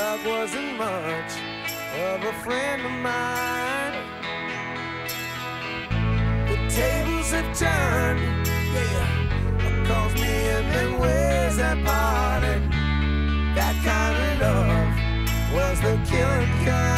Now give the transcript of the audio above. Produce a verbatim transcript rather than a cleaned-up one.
love wasn't much of a friend of mine. The tables have turned, yeah, calls me and then where's that party? That kind of love was the killing kind.